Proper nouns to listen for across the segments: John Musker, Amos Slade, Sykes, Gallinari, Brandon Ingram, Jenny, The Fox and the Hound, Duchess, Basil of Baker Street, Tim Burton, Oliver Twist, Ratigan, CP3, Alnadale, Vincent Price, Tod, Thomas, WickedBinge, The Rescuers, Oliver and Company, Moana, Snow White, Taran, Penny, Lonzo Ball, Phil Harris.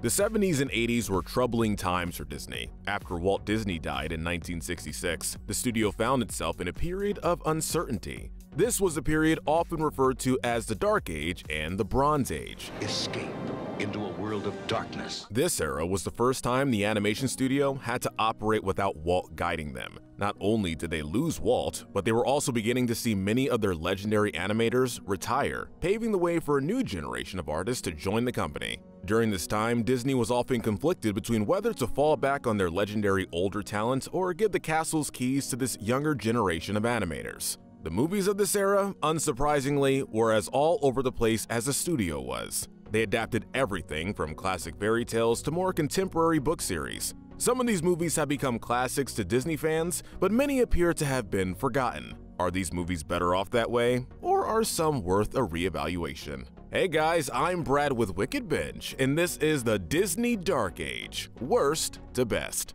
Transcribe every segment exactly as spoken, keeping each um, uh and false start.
The seventies and eighties were troubling times for Disney. After Walt Disney died in nineteen sixty-six, the studio found itself in a period of uncertainty. This was a period often referred to as the Dark Age and the Bronze Age. Escape into a world of darkness. This era was the first time the animation studio had to operate without Walt guiding them. Not only did they lose Walt, but they were also beginning to see many of their legendary animators retire, paving the way for a new generation of artists to join the company. During this time, Disney was often conflicted between whether to fall back on their legendary older talent or give the castle's keys to this younger generation of animators. The movies of this era, unsurprisingly, were as all over the place as the studio was. They adapted everything from classic fairy tales to more contemporary book series. Some of these movies have become classics to Disney fans, but many appear to have been forgotten. Are these movies better off that way, or are some worth a reevaluation? Hey guys, I'm Brad with WickedBinge, and this is the Disney Dark Age, worst to best.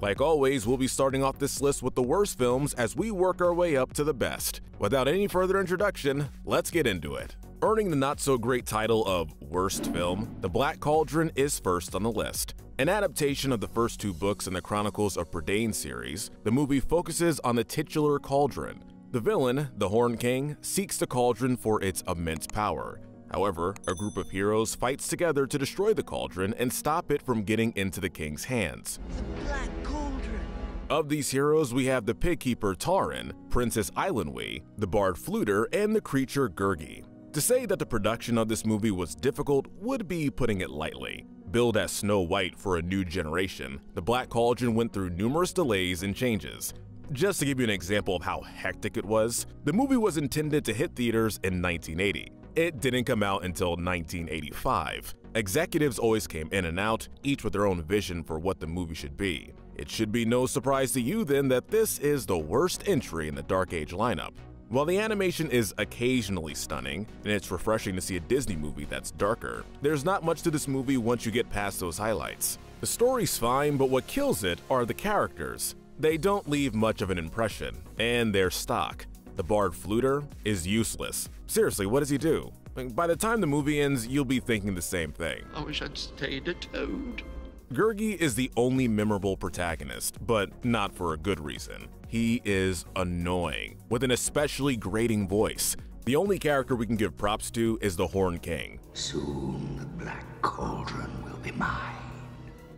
Like always, we'll be starting off this list with the worst films as we work our way up to the best. Without any further introduction, let's get into it. Earning the not-so-great title of Worst Film, The Black Cauldron is first on the list. An adaptation of the first two books in the Chronicles of Prydain series, the movie focuses on the titular cauldron. The villain, the Horned King, seeks the cauldron for its immense power. However, a group of heroes fights together to destroy the cauldron and stop it from getting into the king's hands. The Black Cauldron. Of these heroes, we have the pig keeper Taran, Princess Islandwy, the bard Fluter, and the creature Gurgi. To say that the production of this movie was difficult would be putting it lightly. Billed as Snow White for a new generation, The Black Cauldron went through numerous delays and changes. Just to give you an example of how hectic it was, the movie was intended to hit theaters in nineteen eighty. It didn't come out until nineteen eighty-five. Executives always came in and out, each with their own vision for what the movie should be. It should be no surprise to you then that this is the worst entry in the Dark Age lineup. While the animation is occasionally stunning, and it's refreshing to see a Disney movie that's darker, there's not much to this movie once you get past those highlights. The story's fine, but what kills it are the characters. They don't leave much of an impression, and they're stock. The bard Fluter is useless. Seriously, what does he do? By the time the movie ends, you'll be thinking the same thing. I wish I'd stayed a toad. Gurgi is the only memorable protagonist, but not for a good reason. He is annoying, with an especially grating voice. The only character we can give props to is the Horned King. Soon the Black Cauldron will be mine.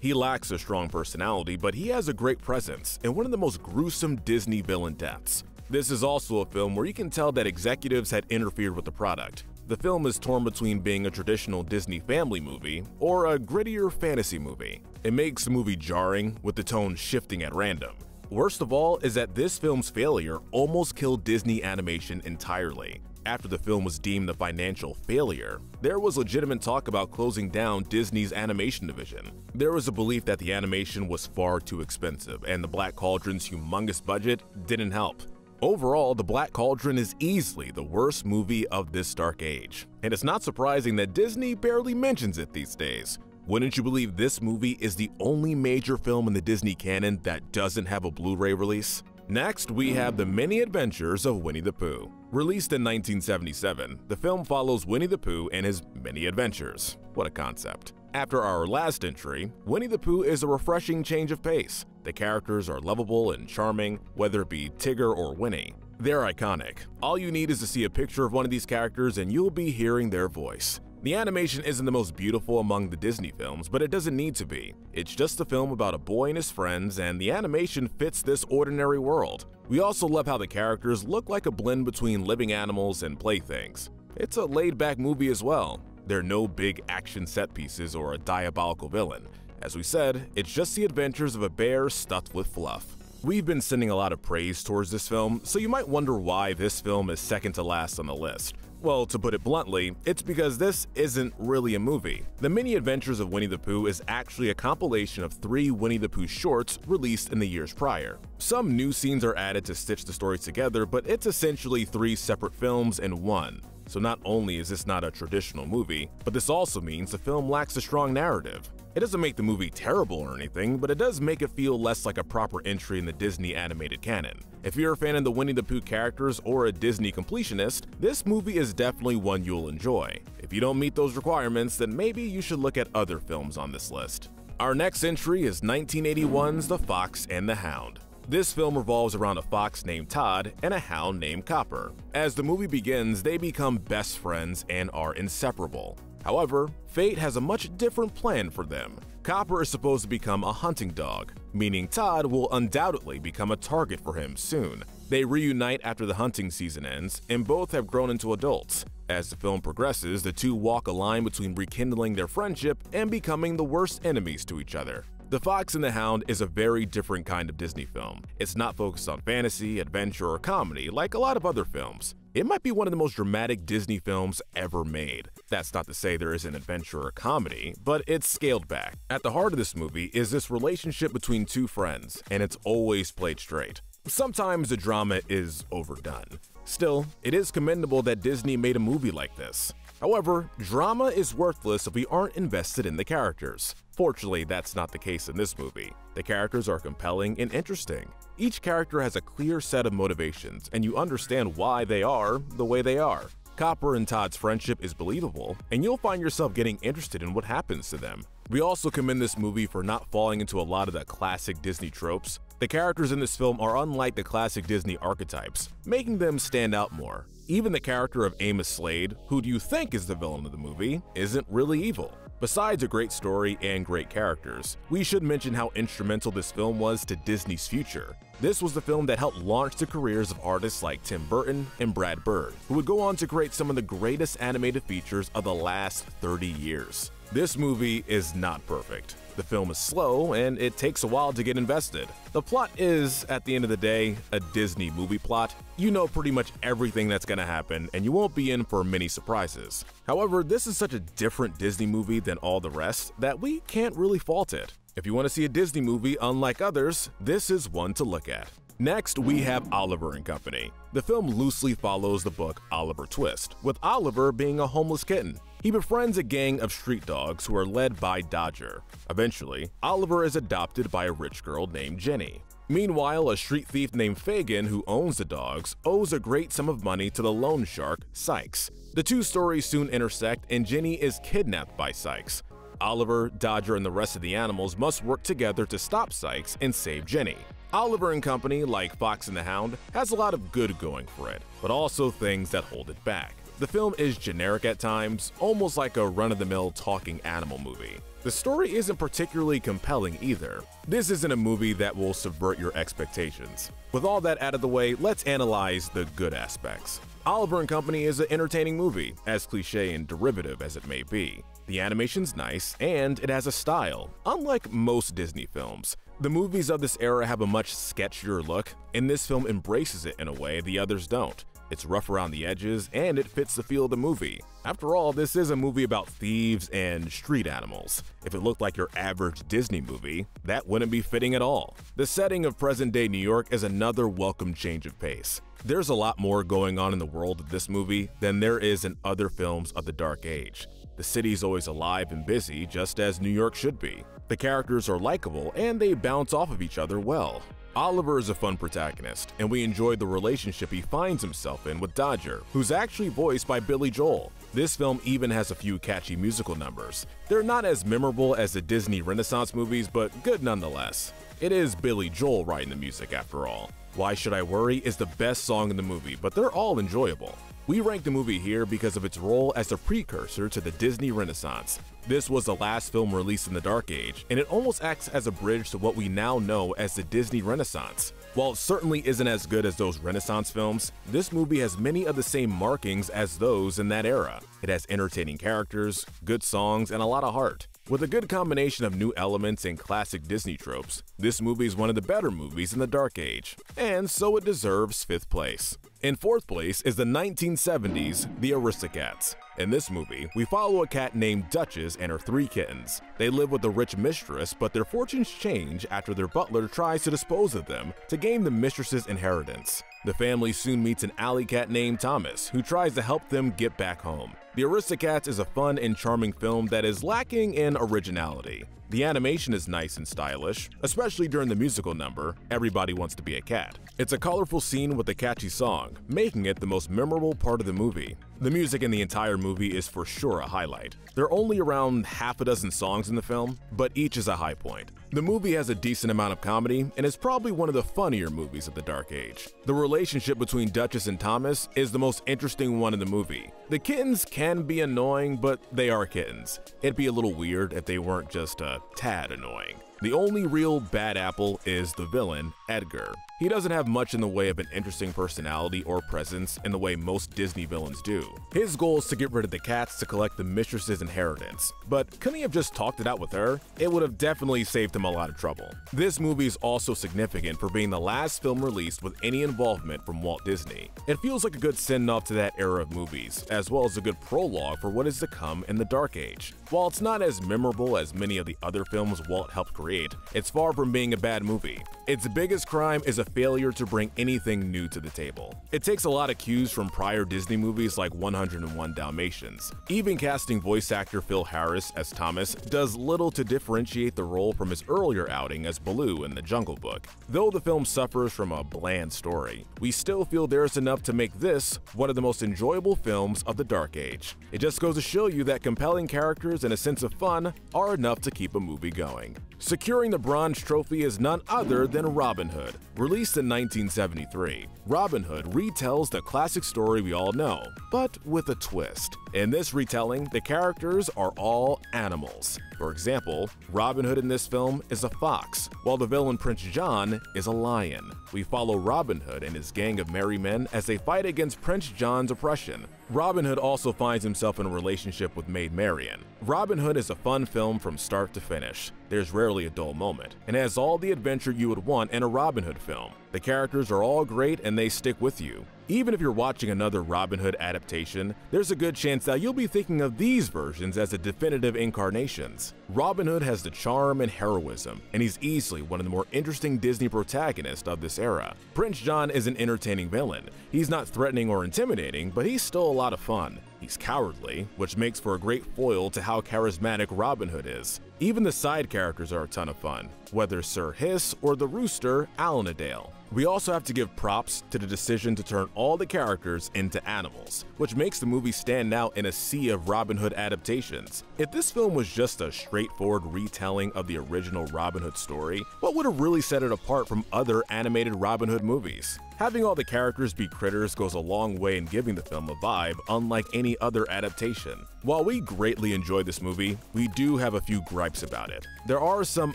He lacks a strong personality, but he has a great presence and one of the most gruesome Disney villain deaths. This is also a film where you can tell that executives had interfered with the product. The film is torn between being a traditional Disney family movie or a grittier fantasy movie. It makes the movie jarring, with the tone shifting at random. Worst of all is that this film's failure almost killed Disney animation entirely. After the film was deemed a financial failure, there was legitimate talk about closing down Disney's animation division. There was a belief that the animation was far too expensive, and the Black Cauldron's humongous budget didn't help. Overall, The Black Cauldron is easily the worst movie of this Dark Age, and it's not surprising that Disney barely mentions it these days. Wouldn't you believe this movie is the only major film in the Disney canon that doesn't have a Blu-ray release? Next, we have The Many Adventures of Winnie the Pooh. Released in nineteen seventy-seven, the film follows Winnie the Pooh and his many adventures. What a concept. After our last entry, Winnie the Pooh is a refreshing change of pace. The characters are lovable and charming, whether it be Tigger or Winnie. They're iconic. All you need is to see a picture of one of these characters and you'll be hearing their voice. The animation isn't the most beautiful among the Disney films, but it doesn't need to be. It's just a film about a boy and his friends, and the animation fits this ordinary world. We also love how the characters look like a blend between living animals and playthings. It's a laid-back movie as well. There are no big action set pieces or a diabolical villain. As we said, it's just the adventures of a bear stuffed with fluff. We've been sending a lot of praise towards this film, so you might wonder why this film is second to last on the list. Well, to put it bluntly, it's because this isn't really a movie. The Many Adventures of Winnie the Pooh is actually a compilation of three Winnie the Pooh shorts released in the years prior. Some new scenes are added to stitch the stories together, but it's essentially three separate films in one. So not only is this not a traditional movie, but this also means the film lacks a strong narrative. It doesn't make the movie terrible or anything, but it does make it feel less like a proper entry in the Disney animated canon. If you're a fan of the Winnie the Pooh characters or a Disney completionist, this movie is definitely one you'll enjoy. If you don't meet those requirements, then maybe you should look at other films on this list. Our next entry is nineteen eighty-one's The Fox and the Hound. This film revolves around a fox named Tod and a hound named Copper. As the movie begins, they become best friends and are inseparable. However, fate has a much different plan for them. Copper is supposed to become a hunting dog, meaning Tod will undoubtedly become a target for him soon. They reunite after the hunting season ends, and both have grown into adults. As the film progresses, the two walk a line between rekindling their friendship and becoming the worst enemies to each other. The Fox and the Hound is a very different kind of Disney film. It's not focused on fantasy, adventure, or comedy like a lot of other films. It might be one of the most dramatic Disney films ever made. That's not to say there isn't adventure or comedy, but it's scaled back. At the heart of this movie is this relationship between two friends, and it's always played straight. Sometimes the drama is overdone. Still, it is commendable that Disney made a movie like this. However, drama is worthless if we aren't invested in the characters. Fortunately, that's not the case in this movie. The characters are compelling and interesting. Each character has a clear set of motivations, and you understand why they are the way they are. Copper and Tod's friendship is believable, and you'll find yourself getting interested in what happens to them. We also commend this movie for not falling into a lot of the classic Disney tropes. The characters in this film are unlike the classic Disney archetypes, making them stand out more. Even the character of Amos Slade, who do you think is the villain of the movie, isn't really evil. Besides a great story and great characters, we should mention how instrumental this film was to Disney's future. This was the film that helped launch the careers of artists like Tim Burton and Brad Bird, who would go on to create some of the greatest animated features of the last thirty years. This movie is not perfect. The film is slow, and it takes a while to get invested. The plot is, at the end of the day, a Disney movie plot. You know pretty much everything that's gonna happen, and you won't be in for many surprises. However, this is such a different Disney movie than all the rest that we can't really fault it. If you want to see a Disney movie unlike others, this is one to look at. Next, we have Oliver and Company. The film loosely follows the book Oliver Twist, with Oliver being a homeless kitten. He befriends a gang of street dogs who are led by Dodger. Eventually, Oliver is adopted by a rich girl named Jenny. Meanwhile, a street thief named Fagin, who owns the dogs, owes a great sum of money to the loan shark, Sykes. The two stories soon intersect, and Jenny is kidnapped by Sykes. Oliver, Dodger, and the rest of the animals must work together to stop Sykes and save Jenny. Oliver and Company, like Fox and the Hound, has a lot of good going for it, but also things that hold it back. The film is generic at times, almost like a run-of-the-mill talking animal movie. The story isn't particularly compelling either. This isn't a movie that will subvert your expectations. With all that out of the way, let's analyze the good aspects. Oliver and Company is an entertaining movie, as cliché and derivative as it may be. The animation's nice, and it has a style, unlike most Disney films. The movies of this era have a much sketchier look, and this film embraces it in a way the others don't. It's rough around the edges, and it fits the feel of the movie. After all, this is a movie about thieves and street animals. If it looked like your average Disney movie, that wouldn't be fitting at all. The setting of present-day New York is another welcome change of pace. There's a lot more going on in the world of this movie than there is in other films of the Dark Age. The city's always alive and busy, just as New York should be. The characters are likable, and they bounce off of each other well. Oliver is a fun protagonist, and we enjoy the relationship he finds himself in with Dodger, who's actually voiced by Billy Joel. This film even has a few catchy musical numbers. They're not as memorable as the Disney Renaissance movies, but good nonetheless. It is Billy Joel writing the music, after all. Why Should I Worry is the best song in the movie, but they're all enjoyable. We rank the movie here because of its role as a precursor to the Disney Renaissance. This was the last film released in the Dark Age, and it almost acts as a bridge to what we now know as the Disney Renaissance. While it certainly isn't as good as those Renaissance films, this movie has many of the same markings as those in that era. It has entertaining characters, good songs, and a lot of heart. With a good combination of new elements and classic Disney tropes, this movie is one of the better movies in the Dark Age, and so it deserves fifth place. In fourth place is the nineteen seventies, The Aristocats. In this movie, we follow a cat named Duchess and her three kittens. They live with a rich mistress, but their fortunes change after their butler tries to dispose of them to gain the mistress's inheritance. The family soon meets an alley cat named Thomas, who tries to help them get back home. The Aristocats is a fun and charming film that is lacking in originality. The animation is nice and stylish, especially during the musical number, Everybody Wants to Be a Cat. It's a colorful scene with a catchy song, making it the most memorable part of the movie. The music in the entire movie is for sure a highlight. There are only around half a dozen songs in the film, but each is a high point. The movie has a decent amount of comedy and is probably one of the funnier movies of the Dark Age. The relationship between Duchess and Thomas is the most interesting one in the movie. The kittens can be annoying, but they are kittens. It'd be a little weird if they weren't just a tad annoying. The only real bad apple is the villain, Edgar. He doesn't have much in the way of an interesting personality or presence in the way most Disney villains do. His goal is to get rid of the cats to collect the mistress's inheritance, but couldn't he have just talked it out with her? It would have definitely saved him a lot of trouble. This movie is also significant for being the last film released with any involvement from Walt Disney. It feels like a good send-off to that era of movies, as well as a good prologue for what is to come in the Dark Age. While it's not as memorable as many of the other films Walt helped create, it's far from being a bad movie. Its biggest crime is a failure to bring anything new to the table. It takes a lot of cues from prior Disney movies like one oh one Dalmatians. Even casting voice actor Phil Harris as Thomas does little to differentiate the role from his earlier outing as Baloo in The Jungle Book. Though the film suffers from a bland story, we still feel there's enough to make this one of the most enjoyable films of the Dark Age. It just goes to show you that compelling characters and a sense of fun are enough to keep a movie going. Securing the bronze trophy is none other than Robin Hood. Released in nineteen seventy-three, Robin Hood retells the classic story we all know, but with a twist. In this retelling, the characters are all animals. For example, Robin Hood in this film is a fox, while the villain Prince John is a lion. We follow Robin Hood and his gang of merry men as they fight against Prince John's oppression. Robin Hood also finds himself in a relationship with Maid Marian. Robin Hood is a fun film from start to finish. There's rarely a dull moment, and has all the adventure you would want in a Robin Hood film. The characters are all great and they stick with you. Even if you're watching another Robin Hood adaptation, there's a good chance that you'll be thinking of these versions as the definitive incarnations. Robin Hood has the charm and heroism, and he's easily one of the more interesting Disney protagonists of this era. Prince John is an entertaining villain. He's not threatening or intimidating, but he's still a lot of fun. He's cowardly, which makes for a great foil to how charismatic Robin Hood is. Even the side characters are a ton of fun, whether Sir Hiss or the rooster, Alnadale. We also have to give props to the decision to turn all the characters into animals, which makes the movie stand out in a sea of Robin Hood adaptations. If this film was just a straightforward retelling of the original Robin Hood story, what would have really set it apart from other animated Robin Hood movies? Having all the characters be critters goes a long way in giving the film a vibe unlike any other adaptation. While we greatly enjoy this movie, we do have a few gripes about it. There are some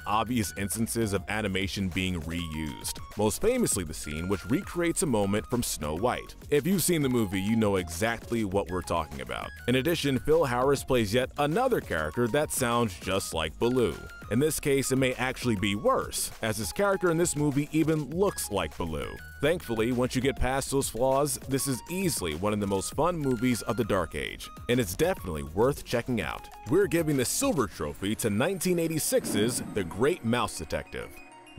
obvious instances of animation being reused, most famously the scene which recreates a moment from Snow White. If you've seen the movie, you know exactly what we're talking about. In addition, Phil Harris plays yet another character that sounds just like Baloo. In this case, it may actually be worse, as his character in this movie even looks like Baloo. Thankfully, once you get past those flaws, this is easily one of the most fun movies of the Dark Age, and it's definitely worth checking out. We're giving the silver trophy to nineteen eighty-six's The Great Mouse Detective.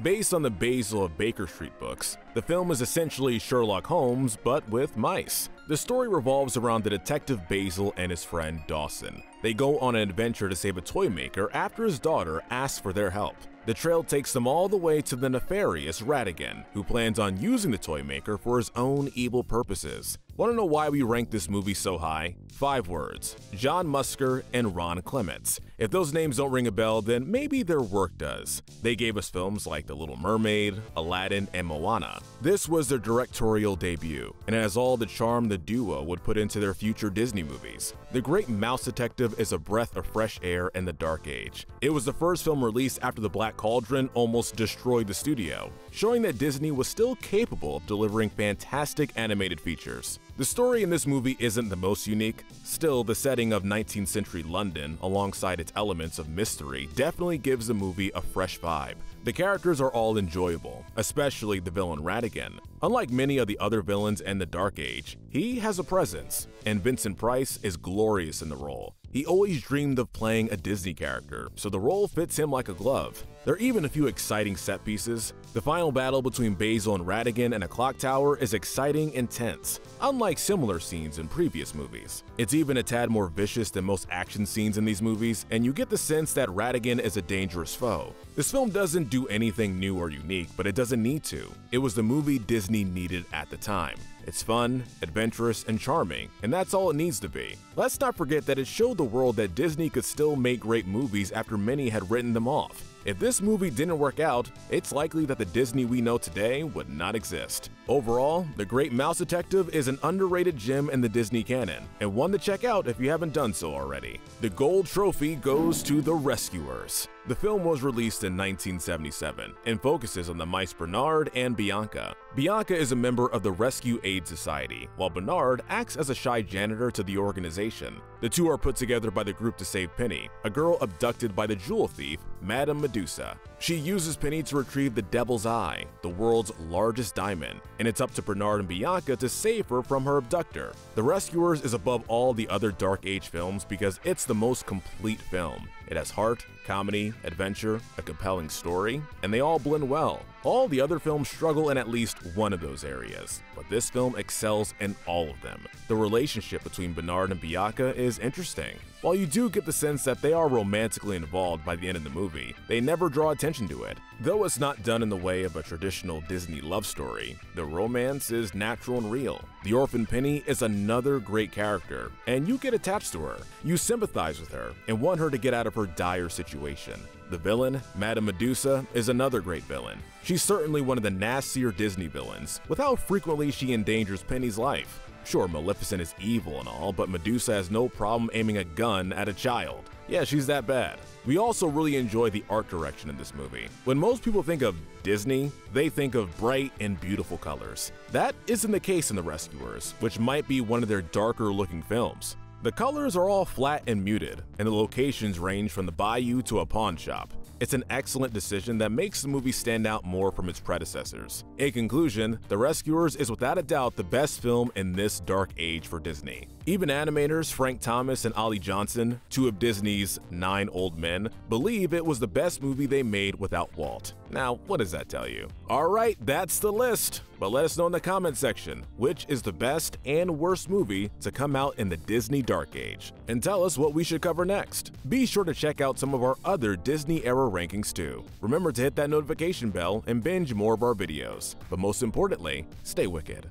Based on the Basil of Baker Street books, the film is essentially Sherlock Holmes, but with mice. The story revolves around the detective Basil and his friend Dawson. They go on an adventure to save a toy maker after his daughter asks for their help. The trail takes them all the way to the nefarious Ratigan, who plans on using the toy maker for his own evil purposes. Want to know why we rank this movie so high? Five words: John Musker and Ron Clements. If those names don't ring a bell, then maybe their work does. They gave us films like The Little Mermaid, Aladdin, and Moana. This was their directorial debut, and it has all the charm the duo would put into their future Disney movies. The Great Mouse Detective is a breath of fresh air in the Dark Age. It was the first film released after The Black Cauldron almost destroyed the studio, showing that Disney was still capable of delivering fantastic animated features. The story in this movie isn't the most unique. Still, the setting of nineteenth century London, alongside its elements of mystery, definitely gives the movie a fresh vibe. The characters are all enjoyable, especially the villain Ratigan. Unlike many of the other villains in the Dark Age, he has a presence, and Vincent Price is glorious in the role. He always dreamed of playing a Disney character, so the role fits him like a glove. There are even a few exciting set pieces. The final battle between Basil and Ratigan in a clock tower is exciting and tense, unlike similar scenes in previous movies. It's even a tad more vicious than most action scenes in these movies, and you get the sense that Ratigan is a dangerous foe. This film doesn't do anything new or unique, but it doesn't need to. It was the movie Disney needed at the time. It's fun, adventurous, and charming, and that's all it needs to be. Let's not forget that it showed the world that Disney could still make great movies after many had written them off. If this movie didn't work out, it's likely that the Disney we know today would not exist. Overall, The Great Mouse Detective is an underrated gem in the Disney canon, and one to check out if you haven't done so already. The gold trophy goes to The Rescuers. The film was released in nineteen seventy-seven and focuses on the mice Bernard and Bianca. Bianca is a member of the Rescue Aid Society, while Bernard acts as a shy janitor to the organization. The two are put together by the group to save Penny, a girl abducted by the jewel thief, Madame Medusa. She uses Penny to retrieve the Devil's Eye, the world's largest diamond, and it's up to Bernard and Bianca to save her from her abductor. The Rescuers is above all the other Dark Age films because it's the most complete film. It has heart, comedy, adventure, a compelling story, and they all blend well. All the other films struggle in at least one of those areas, but this film excels in all of them. The relationship between Bernard and Bianca is interesting. While you do get the sense that they are romantically involved by the end of the movie, they never draw attention to it. Though it's not done in the way of a traditional Disney love story, the romance is natural and real. The orphan Penny is another great character, and you get attached to her. You sympathize with her and want her to get out of her dire situation. The villain, Madame Medusa, is another great villain. She's certainly one of the nastier Disney villains, with how frequently she endangers Penny's life. Sure, Maleficent is evil and all, but Medusa has no problem aiming a gun at a child. Yeah, she's that bad. We also really enjoy the art direction in this movie. When most people think of Disney, they think of bright and beautiful colors. That isn't the case in The Rescuers, which might be one of their darker looking films. The colors are all flat and muted, and the locations range from the bayou to a pawn shop. It's an excellent decision that makes the movie stand out more from its predecessors. In conclusion, The Rescuers is without a doubt the best film in this dark age for Disney. Even animators Frank Thomas and Ollie Johnson, two of Disney's nine old men, believe it was the best movie they made without Walt. Now, what does that tell you? Alright, that's the list! But let us know in the comment section, which is the best and worst movie to come out in the Disney Dark Age, and tell us what we should cover next. Be sure to check out some of our other Disney-era rankings too. Remember to hit that notification bell and binge more of our videos. But most importantly, stay wicked.